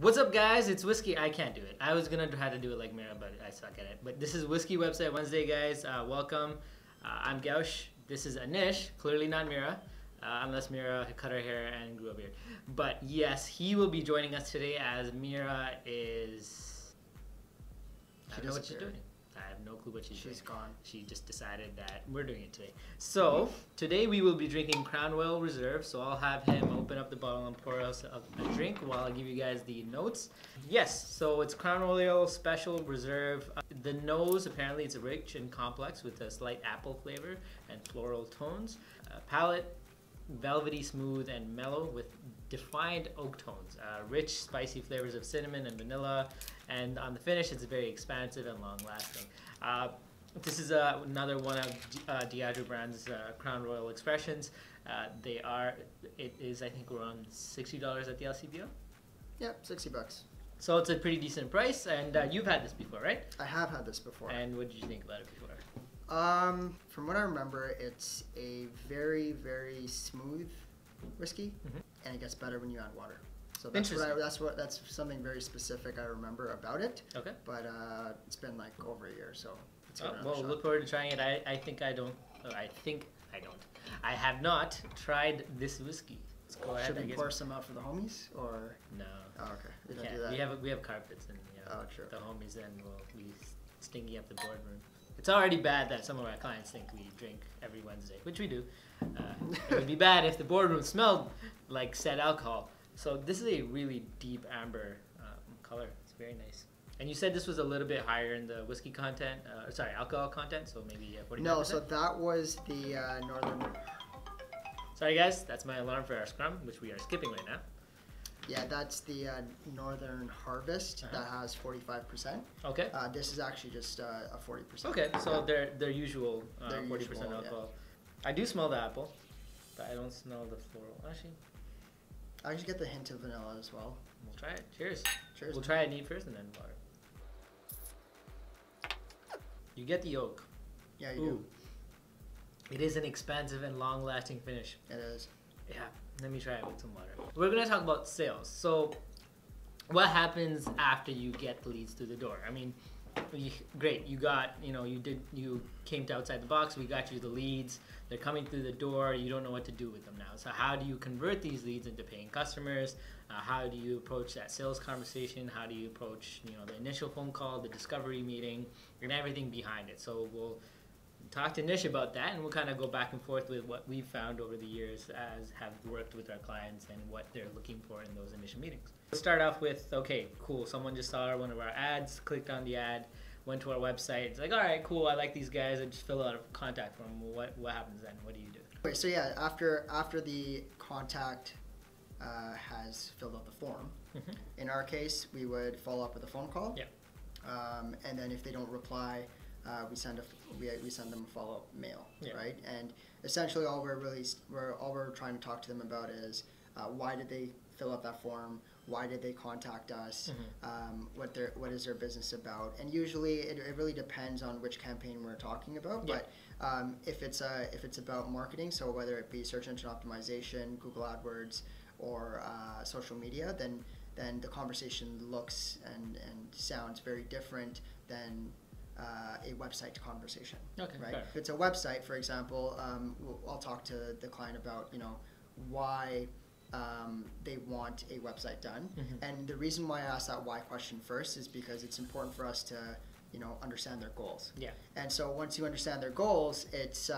What's up, guys? It's Whiskey. I can't do it. I was gonna have to do it like Mira, but I suck at it. But this is Whiskey Website Wednesday, guys. Welcome. I'm Gowsh. This is Anish. Clearly not Mira, unless Mira cut her hair and grew a beard. But yes, he will be joining us today as Mira is. I don't know what she's doing. I have no clue what she's doing. She's gone. She just decided that we're doing it today. So today we will be drinking Crown Royal Reserve. So I'll have him open up the bottle and pour us a drink while I give you guys the notes. Yes, so it's Crown Royal Special Reserve. The nose, apparently it's rich and complex with a slight apple flavor and floral tones. Palate, velvety, smooth, and mellow with defined oak tones, rich, spicy flavors of cinnamon and vanilla, and on the finish, it's very expansive and long-lasting. This is another one of Diageo brand's Crown Royal Expressions. It is, I think, around $60 at the LCBO. Yep, 60 bucks. So it's a pretty decent price, and you've had this before, right? I have had this before. And what did you think about it before? From what I remember, it's a very, very smooth whiskey, and it gets better when you add water. So that's something very specific I remember about it. Okay. But it's been like over a year, so. Well, look forward to trying it. I have not tried this whiskey. Let's go ahead. Should we pour some out for the homies or? No. Oh, okay. We don't do that. We have carpets and the homies. Then we'll be stinking up the boardroom. It's already bad that some of our clients think we drink every Wednesday, which we do. It would be bad if the boardroom smelled like said alcohol. So this is a really deep amber color. It's very nice. And you said this was a little bit higher in the whiskey content, sorry, alcohol content, so maybe 49%? No, so that was the Northern... Sorry, guys, that's my alarm for our scrum, which we are skipping right now. Yeah, that's the Northern Harvest that has 45%. Okay. This is actually just a 40%. Okay, so their usual 40% alcohol. Yeah. I do smell the apple, but I don't smell the floral. Actually, I just get the hint of vanilla as well. We'll try it. Cheers. Cheers. We'll try it neat first and then water. You get the oak. Yeah, you do. It is an expansive and long-lasting finish. It is. Yeah. Let me try it with some water. We're gonna talk about sales. So, what happens after you get the leads through the door? I mean, great. You got, you came to Outside the Box. We got you the leads. They're coming through the door. You don't know what to do with them now. So, how do you convert these leads into paying customers? How do you approach that sales conversation? How do you approach, the initial phone call, the discovery meeting, and everything behind it? So we'll talk to Nish about that, and we'll kind of go back and forth with what we've found over the years as have worked with our clients and what they're looking for in those initial meetings. Let's start off with, okay, cool, someone just saw one of our ads, clicked on the ad, went to our website. It's like, all right, cool, I like these guys. I just fill out a contact form. What happens then? What do you do? Wait, so yeah, after the contact has filled out the form, in our case, we would follow up with a phone call. Yeah. And then if they don't reply, we send them a follow-up mail, right? And essentially, all we're trying to talk to them about is why did they fill out that form? Why did they contact us? What is their business about? And usually, it really depends on which campaign we're talking about. Yeah. But if it's about marketing, so whether it be search engine optimization, Google AdWords, or social media, then the conversation looks and sounds very different than a website conversation, right? Fair. If it's a website, for example, I'll talk to the client about, why they want a website done. And the reason why I ask that why question first is because it's important for us to, understand their goals. Yeah. And so once you understand their goals, it's,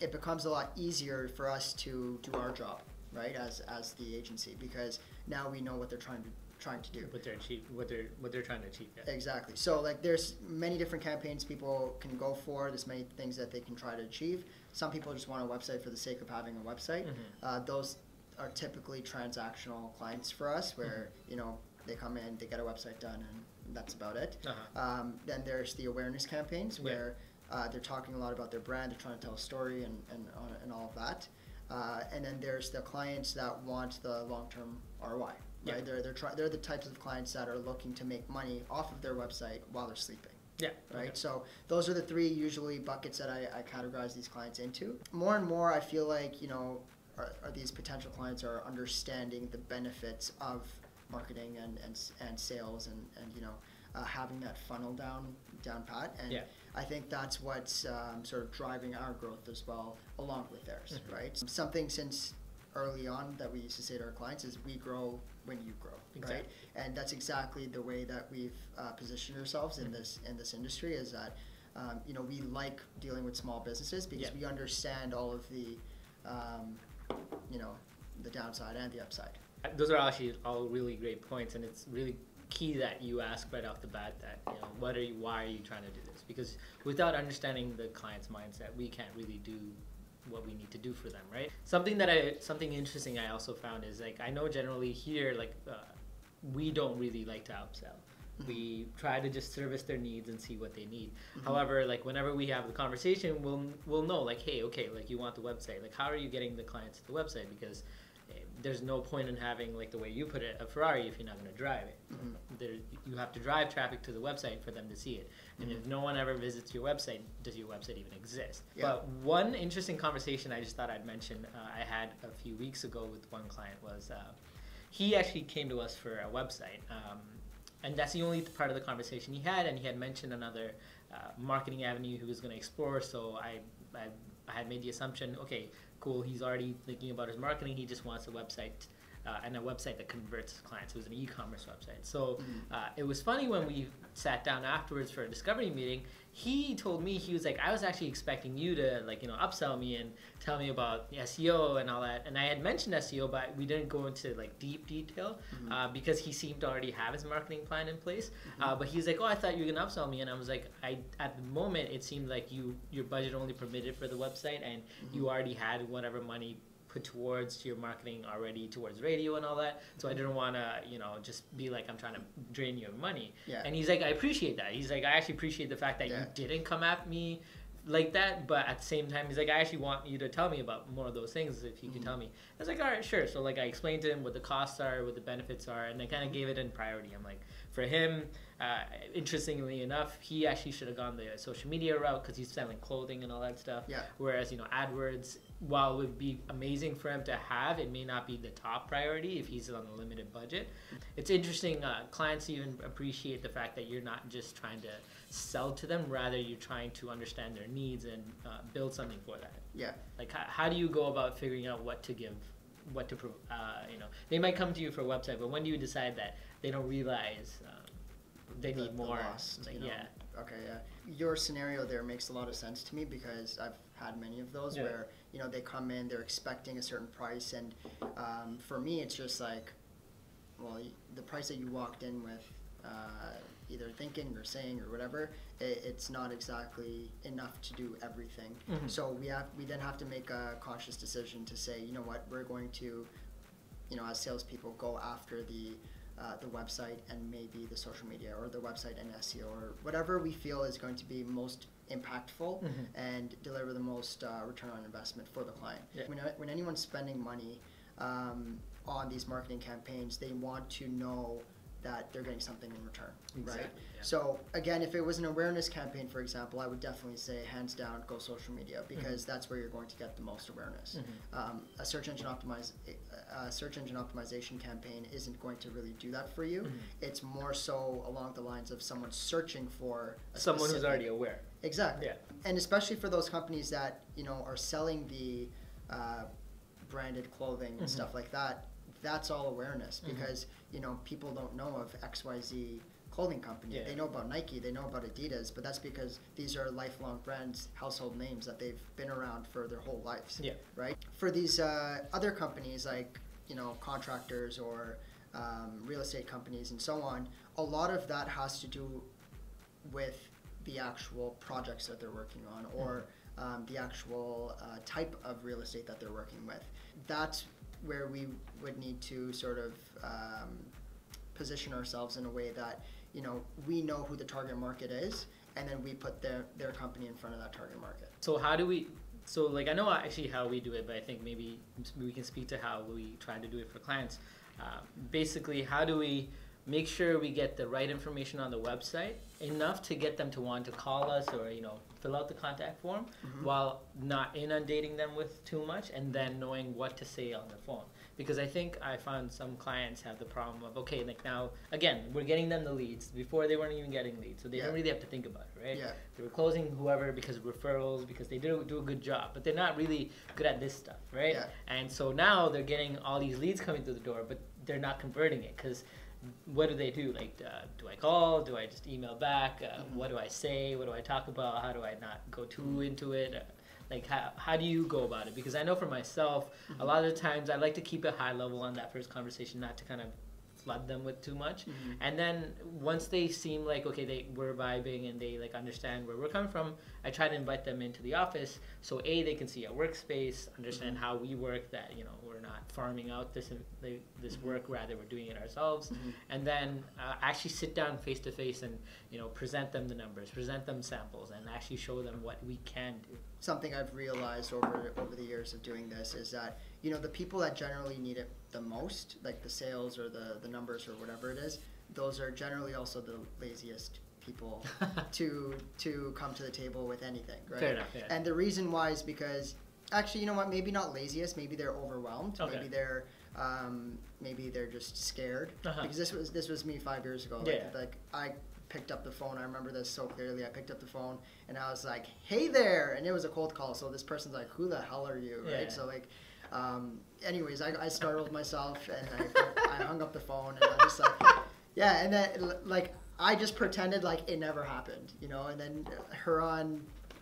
it becomes a lot easier for us to do our job, right? As the agency, because now we know what they're trying to do, what they're trying to achieve. Yeah. Exactly. So like there's many different campaigns people can go for. There's many things that they can try to achieve. Some people just want a website for the sake of having a website. Those are typically transactional clients for us, where they come in, they get a website done, and that's about it. Then there's the awareness campaigns where they're talking a lot about their brand. They're trying to tell a story and all of that. And then there's the clients that want the long-term ROI. Right? Yeah. They're the types of clients that are looking to make money off of their website while they're sleeping. Yeah. Right. Okay. So those are the three usually buckets that I categorize these clients into. More and more, I feel like these potential clients are understanding the benefits of marketing and sales and having that funnel down pat. And yeah. I think that's what's sort of driving our growth as well, along with theirs, mm-hmm. right? Something since early on that we used to say to our clients is, we grow when you grow, exactly. right? And that's exactly the way that we've positioned ourselves in mm-hmm. this industry, is that we like dealing with small businesses because yeah. we understand all of the the downside and the upside. Those are actually all really great points, and it's really key that you ask right off the bat that, why are you trying to do this? Because without understanding the client's mindset, we can't really do what we need to do for them, right? Something interesting I also found is, like, I know generally here, like, we don't really like to upsell. Mm-hmm. We try to just service their needs and see what they need. Mm-hmm. However, like, whenever we have the conversation, we'll know, like, hey, okay, like, you want the website, like, how are you getting the clients to the website? Because there's no point in having, like the way you put it, a Ferrari if you're not going to drive it. Mm-hmm. You have to drive traffic to the website for them to see it. And mm-hmm. if no one ever visits your website, does your website even exist? Yeah. But one interesting conversation I just thought I'd mention I had a few weeks ago with one client was, he actually came to us for a website. And that's the only part of the conversation he had. And he had mentioned another marketing avenue he was going to explore. So I had made the assumption, okay, cool, he's already thinking about his marketing, he just wants a website and a website that converts clients. It was an e-commerce website. So it was funny when we sat down afterwards for a discovery meeting, he told me, he was like, I was actually expecting you to upsell me and tell me about SEO and all that. And I had mentioned SEO, but we didn't go into like deep detail mm-hmm. Because he seemed to already have his marketing plan in place. Mm-hmm. But he was like, oh, I thought you were gonna upsell me. And I was like, at the moment it seemed like your budget only permitted for the website, and mm-hmm. you already had whatever money put towards your marketing already towards radio and all that. So I didn't want to, just be like, I'm trying to drain your money. Yeah. And he's like, I appreciate that. He's like, I actually appreciate the fact that yeah. you didn't come at me like that. But at the same time, he's like, I actually want you to tell me about more of those things if you mm-hmm. could tell me. I was like, all right, sure. So like, I explained to him what the costs are, what the benefits are, and I kind of gave it in priority. I'm like, for him, interestingly enough, he actually should have gone the social media route because he's selling clothing and all that stuff. Yeah. Whereas, AdWords, while it would be amazing for him to have, it may not be the top priority if he's on a limited budget. It's interesting, clients even appreciate the fact that you're not just trying to sell to them, rather you're trying to understand their needs and build something for that. Yeah. Like, how do you go about figuring out what to give, what to prove? They might come to you for a website, but when do you decide that they don't realize they need more? The loss, yeah. Okay, yeah. Your scenario there makes a lot of sense to me because I've had many of those yeah. where they come in, they're expecting a certain price, and for me it's just like, well, the price that you walked in with, either thinking or saying or whatever, it's not exactly enough to do everything. Mm-hmm. So we then have to make a conscious decision to say, you know what, we're going to, as salespeople, go after the website and maybe the social media, or the website and SEO, or whatever we feel is going to be most impactful mm-hmm. and deliver the most return on investment for the client. Yeah. When anyone's spending money on these marketing campaigns, they want to know that they're getting something in return, exactly. right? Yeah. So again, if it was an awareness campaign, for example, I would definitely say, hands down, go social media, because mm-hmm. that's where you're going to get the most awareness. Mm-hmm. A search engine optimization campaign isn't going to really do that for you. Mm-hmm. It's more so along the lines of someone searching for someone who's already aware. Exactly. Yeah. And especially for those companies that are selling the branded clothing and mm-hmm. stuff like that. That's all awareness, because mm-hmm. People don't know of XYZ clothing company. Yeah. They know about Nike, they know about Adidas, but that's because these are lifelong brands, household names that they've been around for their whole lives. Yeah. Right. For these other companies, like contractors or real estate companies and so on, a lot of that has to do with the actual projects that they're working on, or mm-hmm. The actual type of real estate that they're working with. That's where we would need to sort of position ourselves in a way that, we know who the target market is, and then we put their company in front of that target market. So how do we, I know actually how we do it, but I think maybe we can speak to how we try to do it for clients. Basically, how do we make sure we get the right information on the website, enough to get them to want to call us or, you know, fill out the contact form, mm-hmm. while not inundating them with too much, and then knowing what to say on the phone. Because I think I found some clients have the problem of, okay, like now, again, we're getting them the leads. Before, they weren't even getting leads, so they don't really have to think about it, right? Yeah. They were closing whoever because of referrals, because they did do a good job, but they're not really good at this stuff, right? Yeah. And so now they're getting all these leads coming through the door, but they're not converting it, because what do they do? Like, do I call? Do I just email back? Mm-hmm. What do I say? What do I talk about? How do I not go too into it? Like, how do you go about it? Because I know for myself, mm-hmm. a lot of the times I like to keep it high level on that first conversation, not to kind of flood them with too much. Mm-hmm. And then once they seem like, okay, we're vibing and they like understand where we're coming from, I try to invite them into the office. So A, they can see our workspace, understand mm-hmm. how we work, that, you know, we're not farming out this mm-hmm. work, rather we're doing it ourselves. Mm-hmm. And then actually sit down face to face and, you know, present them the numbers, present them samples, and actually show them what we can do. Something I've realized over the years of doing this is that, you know, the people that generally need it the most, like the sales or the numbers or whatever it is, those are generally also the laziest people to come to the table with anything, right? Fair enough, yeah. And the reason why is because, actually, you know what, maybe not laziest, maybe they're overwhelmed, okay. maybe they're just scared, uh-huh. because this was me 5 years ago, yeah. like I picked up the phone. I remember this so clearly. I picked up the phone and I was like, hey there, and it was a cold call, so this person's like, who the hell are you, right? Yeah. So like, anyways, I startled myself and I hung up the phone, and I'm just like, yeah, and then like I just pretended like it never happened, you know. And then Huron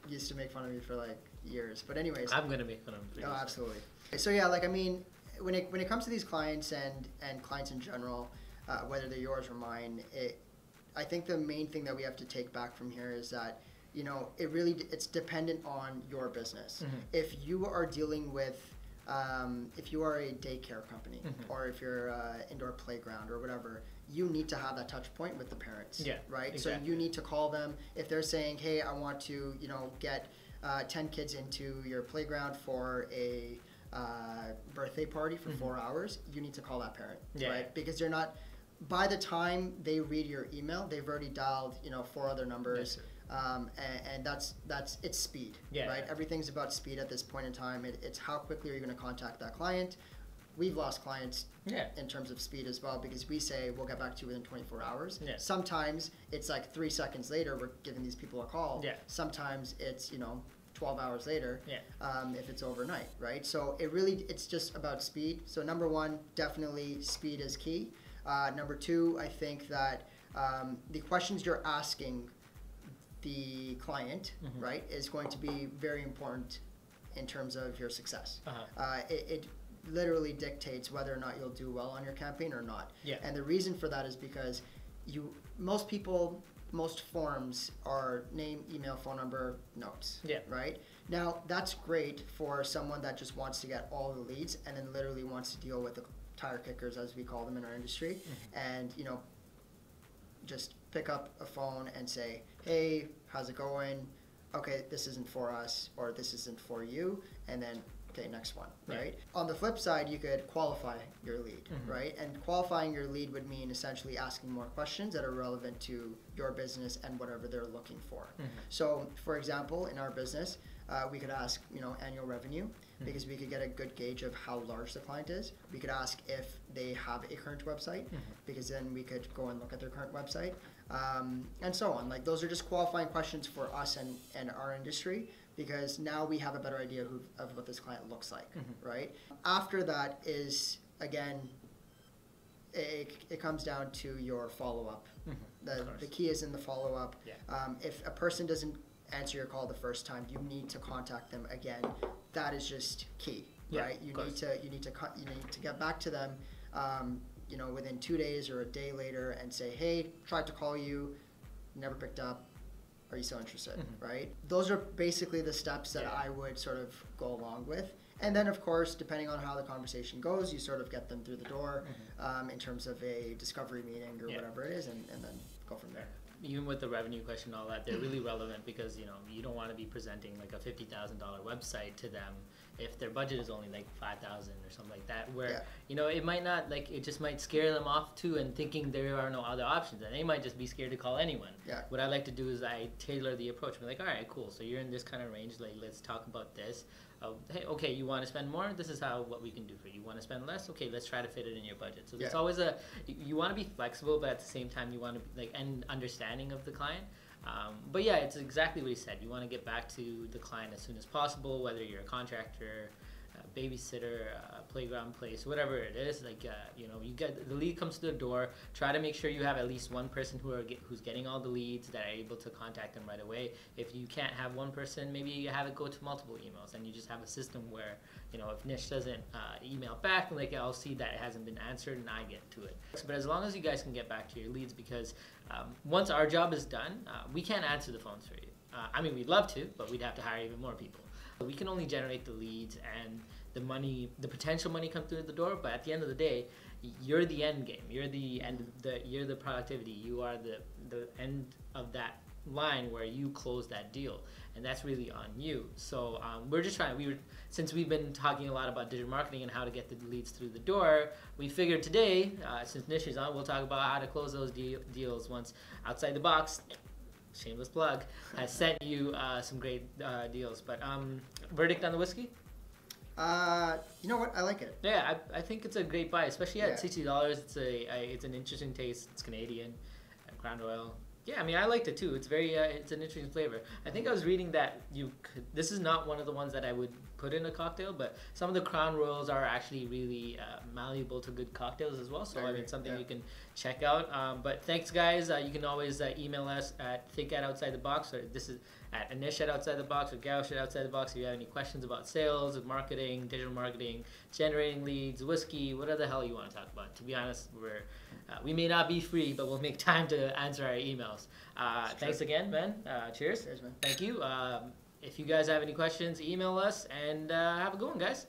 used to make fun of me for like years, but anyways, I'm gonna make fun of him. Oh, absolutely. So yeah, like I mean, when it comes to these clients and clients in general, whether they're yours or mine, I think the main thing that we have to take back from here is that, you know, it's dependent on your business. Mm-hmm. If you are dealing with if you are a daycare company, mm-hmm. or if you're indoor playground or whatever, you need to have that touch point with the parents, yeah, right? Exactly. So you need to call them. If they're saying, hey, I want to, you know, get 10 kids into your playground for a birthday party for mm-hmm. 4 hours, you need to call that parent, yeah. right? Because you're not, by the time they read your email, they've already dialed, you know, 4 other numbers. Yes, and that's it's speed, yeah, right? Yeah. Everything's about speed at this point in time. It's how quickly are you going to contact that client. We've lost clients yeah. in terms of speed as well, because we say we'll get back to you within 24 hours. Yeah. Sometimes it's like 3 seconds later we're giving these people a call. Yeah. Sometimes it's, you know, 12 hours later, yeah. If it's overnight, right? So it's just about speed. So number one, definitely speed is key. Number two, I think that the questions you're asking the client, mm-hmm. right, is going to be very important in terms of your success. Uh-huh. It literally dictates whether or not you'll do well on your campaign or not. Yeah. And the reason for that is because most forms are name, email, phone number, notes, yeah. right? Now, that's great for someone that just wants to get all the leads and then literally wants to deal with the tire kickers, as we call them in our industry, mm-hmm. and, you know, just pick up a phone and say, hey, how's it going? Okay, this isn't for us, or this isn't for you, and then, okay, next one, right? Yeah. On the flip side, you could qualify your lead, mm-hmm. right? And qualifying your lead would mean essentially asking more questions that are relevant to your business and whatever they're looking for. Mm-hmm. So, for example, in our business, we could ask, you know, annual revenue, mm-hmm. because we could get a good gauge of how large the client is. We could ask if they have a current website, mm-hmm. because then we could go and look at their current website, and so on. Like, those are just qualifying questions for us and our industry, because now we have a better idea of what this client looks like, mm-hmm. right? After that is, again, it comes down to your follow-up. Mm-hmm. The key is in the follow-up. Yeah. If a person doesn't answer your call the first time, you need to contact them again. That is just key, yeah, right? You need to get back to them, you know, within 2 days or a day later, and say, hey, tried to call you, never picked up. Are you still interested, mm-hmm. right? Those are basically the steps that yeah. I would sort of go along with. And then, of course, depending on how the conversation goes, you sort of get them through the door, mm-hmm. In terms of a discovery meeting or yeah. whatever it is, and then go from there. Even with the revenue question and all that, they're really relevant, because, you know, you don't want to be presenting like a $50,000 website to them if their budget is only like 5,000 or something like that, where you know, it might not, like, it just might scare them off too, and thinking there are no other options, and they might just be scared to call anyone. What I like to do is I tailor the approach. I'm like, all right, cool, so you're in this kind of range, like, let's talk about this. Hey, okay, you want to spend more? This is how, what we can do for you. You want to spend less? Okay, let's try to fit it in your budget. So it's always a, you want to be flexible, but at the same time you want to be, like, and understanding of the client. But yeah, it's exactly what he said. You want to get back to the client as soon as possible, whether you're a contractor, a babysitter, a playground place, whatever it is. Like, you know, you get the lead comes to the door. Try to make sure you have at least one person who's getting all the leads, that are able to contact them right away. If you can't have one person, maybe you have it go to multiple emails, and you just have a system where, you know, if Nish doesn't email back, like, I'll see that it hasn't been answered, and I get to it. But as long as you guys can get back to your leads, because once our job is done, we can't answer the phones for you. I mean, we'd love to, but we'd have to hire even more people. We can only generate the leads and the money, the potential money come through the door, but at the end of the day, you're the end game. You're the end, you're the productivity. You are the end of that line where you close that deal, and that's really on you. So we're just trying, since we've been talking a lot about digital marketing and how to get the leads through the door, we figured today, since Nish is on, we'll talk about how to close those deals once Outside the Box, shameless plug, has sent you some great deals. But verdict on the whiskey? You know what? I like it. Yeah, I think it's a great buy, especially at $60. It's an interesting taste. It's Canadian, Crown Royal. Yeah, I mean, I liked it too. It's very, it's an interesting flavor. I think I was reading that you could, this is not one of the ones that I would put in a cocktail, but some of the Crown Royals are actually really malleable to good cocktails as well. So I mean, something you can check out. But thanks, guys. You can always email us at think@outsidethebox, or this is at Anish@outsidethebox, or Gowsh@outsidethebox. If you have any questions about sales, marketing, digital marketing, generating leads, whiskey, whatever the hell you want to talk about. To be honest, we're we may not be free, but we'll make time to answer our emails. Thanks again, man. Cheers. Cheers, man. Thank you. If you guys have any questions, email us, and have a good one, guys.